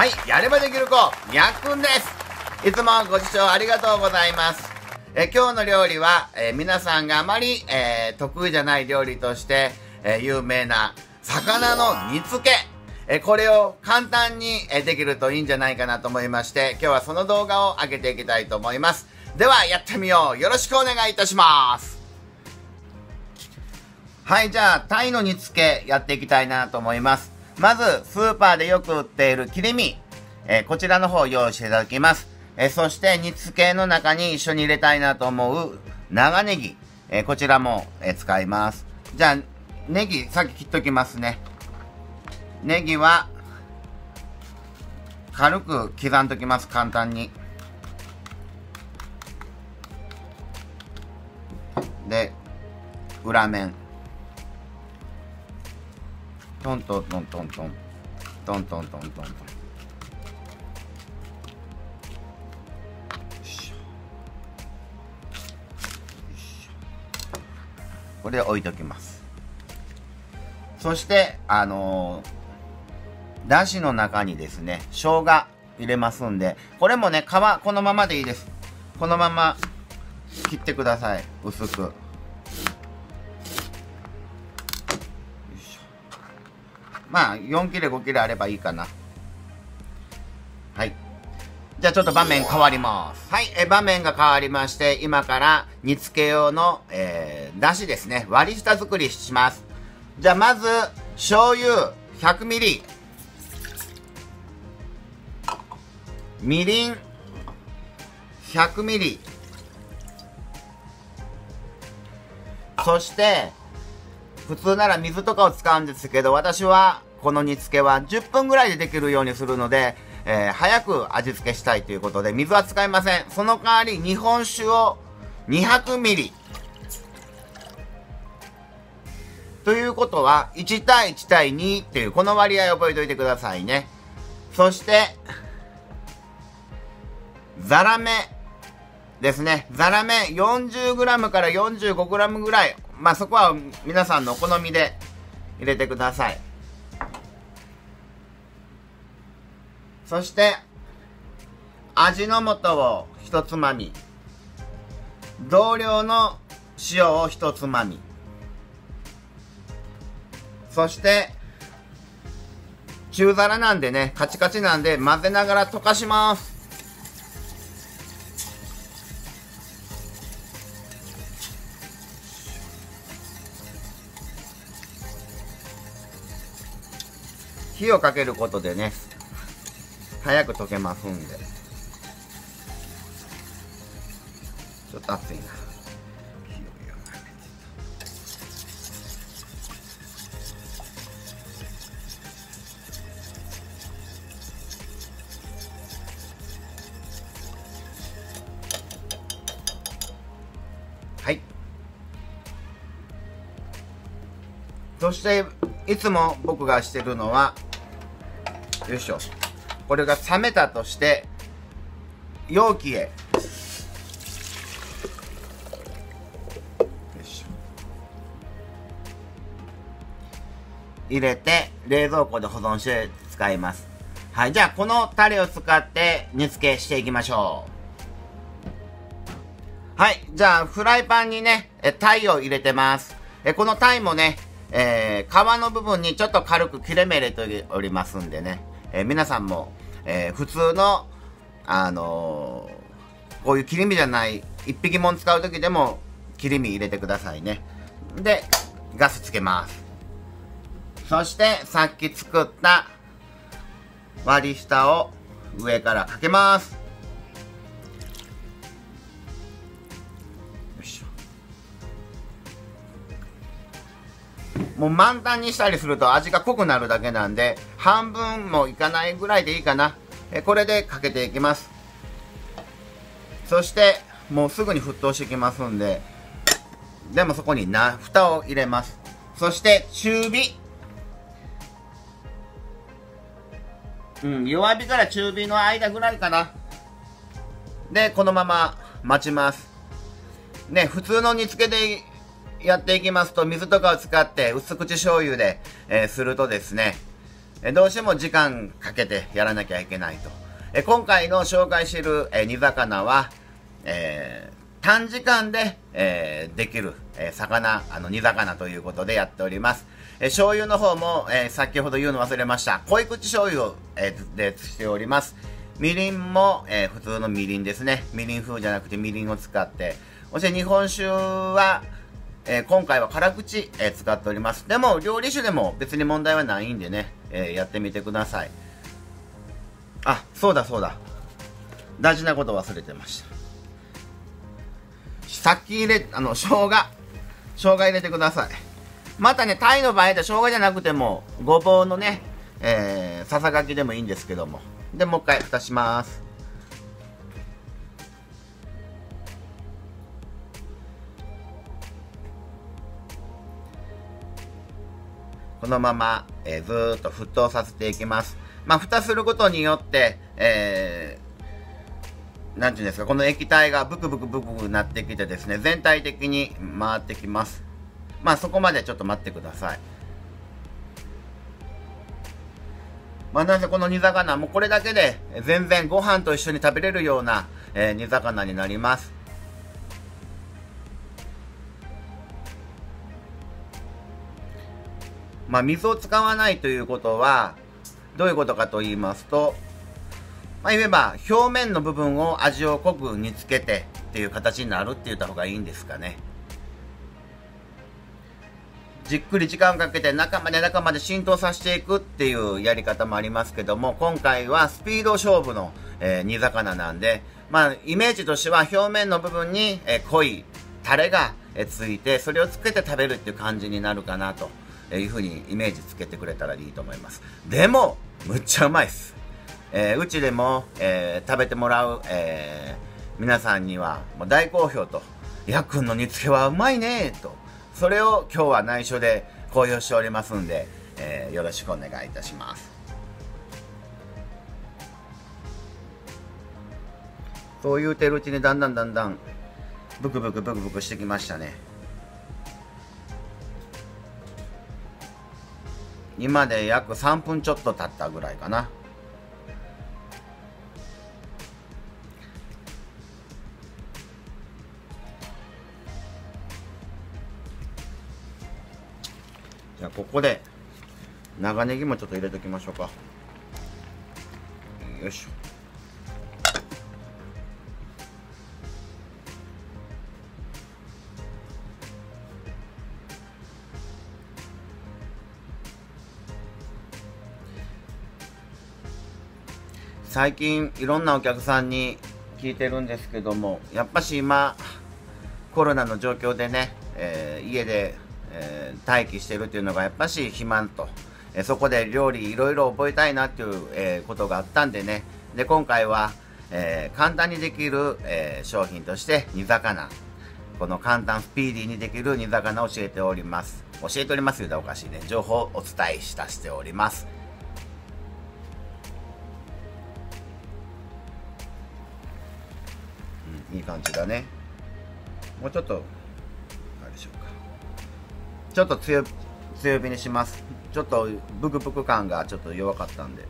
はい、やればできる子、やっくんです。いつもご視聴ありがとうございます。今日の料理は、皆さんがあまり、得意じゃない料理として、有名な魚の煮付け。これを簡単にできるといいんじゃないかなと思いまして、今日はその動画を上げていきたいと思います。では、やってみよう。よろしくお願いいたします。はい、じゃあ、鯛の煮付けやっていきたいなと思います。まず、スーパーでよく売っている切り身、こちらの方を用意していただきます。そして、煮付けの中に一緒に入れたいなと思う長ネギ、こちらも、使います。じゃあ、ネギ、さっき切っときますね。ネギは、軽く刻んときます、簡単に。で、裏面。トントントントントン。トントントントントン。これで置いときます。そして、だしの中にですね、生姜入れますんで、これもね、皮、このままでいいです。このまま切ってください。薄く。よいしょ。まあ、4切れ、5切れあればいいかな。はい。じゃあちょっと場面変わります。はい、場面が変わりまして、今から煮付け用の、だしですね、割り下作りします。じゃあまず、醤油 100ml。みりん 100ml。そして、普通なら水とかを使うんですけど、私はこの煮付けは10分ぐらいでできるようにするので、早く味付けしたいということで、水は使いません。その代わり日本酒を 200ml。ということは、1対1対2っていうこの割合を覚えておいてくださいね。そして、ザラメですね。ザラメ 40g から 45g ぐらい。まあ、そこは皆さんのお好みで入れてください。そして、味の素をひとつまみ。同量の塩をひとつまみ。そして、中皿なんでね、カチカチなんで混ぜながら溶かします。火をかけることでね、早く溶けますんで。ちょっと熱いな。そして、いつも僕がしてるのは、よいしょ。これが冷めたとして、容器へ。よいしょ。入れて、冷蔵庫で保存して使います。はい。じゃあ、このタレを使って煮付けしていきましょう。はい。じゃあ、フライパンにね、鯛を入れてます。この鯛もね、皮の部分にちょっと軽く切れ目入れておりますんでね、皆さんも、普通の、こういう切り身じゃない一匹もん使う時でも切り身入れてくださいね。で、ガスつけます。そして、さっき作った割り下を上からかけます。もう満タンにしたりすると味が濃くなるだけなんで、半分もいかないぐらいでいいかな。これでかけていきます。そして、もうすぐに沸騰してきますんで、でもそこに蓋を入れます。そして、中火。うん、弱火から中火の間ぐらいかな。で、このまま待ちます。ね、普通の煮付けでやっていきますと、水とかを使って薄口醤油で、するとですね、どうしても時間かけてやらなきゃいけないと。今回の紹介している煮魚は、短時間で、できる、煮魚ということでやっております。醤油の方も、先ほど言うの忘れました。濃い口醤油を、でしております。みりんも、普通のみりんですね。みりん風じゃなくてみりんを使って。そして日本酒は、今回は辛口、使っております。でも料理酒でも別に問題はないんでね、やってみてください。あ、そうだそうだ。大事なこと忘れてました。さっき生姜入れてください。またね、タイの場合で生姜じゃなくても、ごぼうのね、ささがきでもいいんですけども。で、もう一回蓋します。このまま、ずーっと沸騰させていきます。まあ、蓋することによって、なんていうんですか、この液体がブクブクブクブクなってきてですね、全体的に回ってきます。まあ、そこまでちょっと待ってください。まあ、なんせこの煮魚もこれだけで全然ご飯と一緒に食べれるような、煮魚になります。まあ、水を使わないということは、どういうことかと言いますと、まあ、言えば表面の部分を味を濃く煮つけてっていう形になるって言った方がいいんですかね。じっくり時間かけて中まで浸透させていくっていうやり方もありますけども、今回はスピード勝負の、煮魚なんで、まあ、イメージとしては表面の部分に、濃いタレが、ついて、それをつけて食べるっていう感じになるかなというふうにイメージつけてくれたらいいと思います。でも、むっちゃうまいっす。うちでも、食べてもらう、皆さんにはもう大好評と、やっくんの煮付けはうまいねと、それを今日は内緒で公表しておりますんで、よろしくお願いいたします。そう言うてるうちにだんだんブクブクしてきましたね。今で約3分ちょっと経ったぐらいかな。じゃあここで長ネギもちょっと入れておきましょうか。よいしょ。最近いろんなお客さんに聞いてるんですけども、やっぱし今コロナの状況でね、家で待機してるっていうのがやっぱし肥満と、そこで料理いろいろ覚えたいなっていう、ことがあったんでね。で、今回は、簡単にできる、商品として煮魚、この簡単スピーディーにできる煮魚を教えておりますようでおかしいね、情報をお伝えしております。いい感じだね。もうちょっとあれでしょうか。ちょっと強火にします。ちょっとブクブク感がちょっと弱かったんで、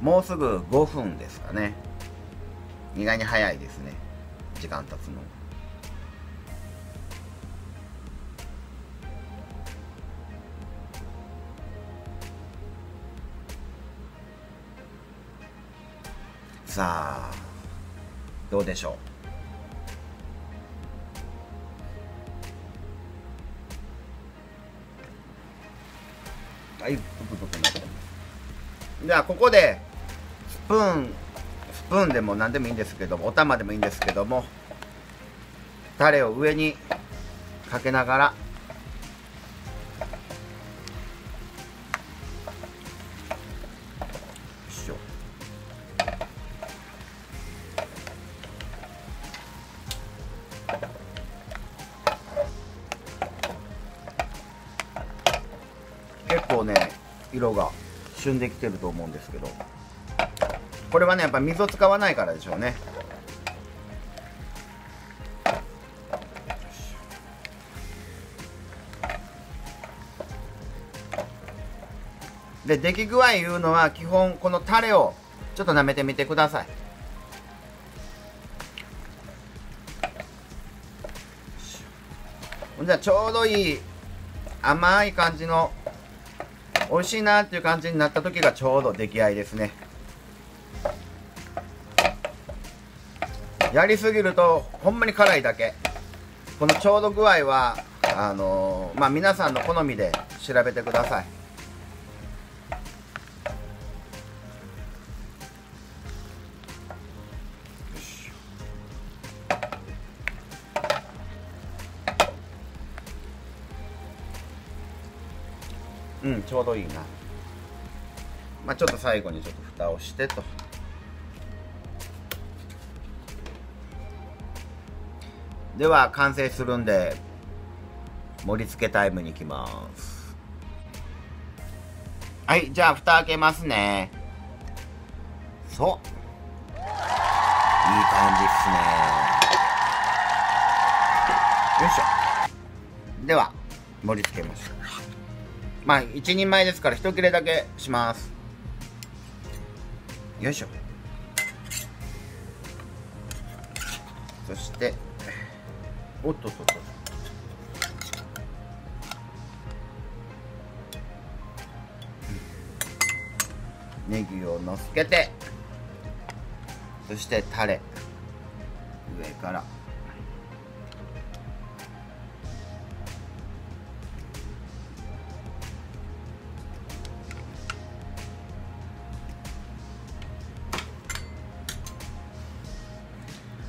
もうすぐ5分ですかね。意外に早いですね、時間経つの。さあ、どうでしょう。はい、じゃあここでスプーンでも何でもいいんですけども、お玉でもいいんですけども、タレを上にかけながら色が旬できてると思うんですけど、これはね、やっぱ水を使わないからでしょうね。で出来具合いうのは基本このタレをちょっと舐めてみてください。じゃあちょうどいい甘い感じの美味しいなっていう感じになった時がちょうど出来合いですね。やりすぎるとほんまに辛いだけ。このちょうど具合は皆さんの好みで調べてください。うん、ちょうどいいな。まあ、ちょっと最後にちょっと蓋をしてと。では完成するんで盛り付けタイムに行きます。はい、じゃあ蓋開けますね。そういい感じっすね。よいしょ。では盛り付けましょう。まあ一人前ですから一切れだけします。よいしょ。そしておっとっとっと、ネギをのっけて、そしてタレ上から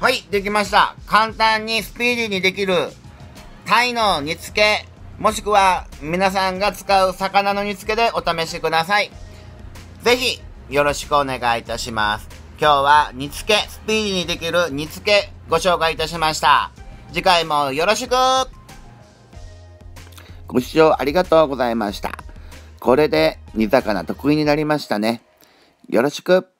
はい、できました。簡単にスピーディーにできるタイの煮付け、もしくは皆さんが使う魚の煮付けでお試しください。ぜひよろしくお願いいたします。今日は煮付け、スピーディーにできる煮付けご紹介いたしました。次回もよろしく。ご視聴ありがとうございました。これで煮魚得意になりましたね。よろしく。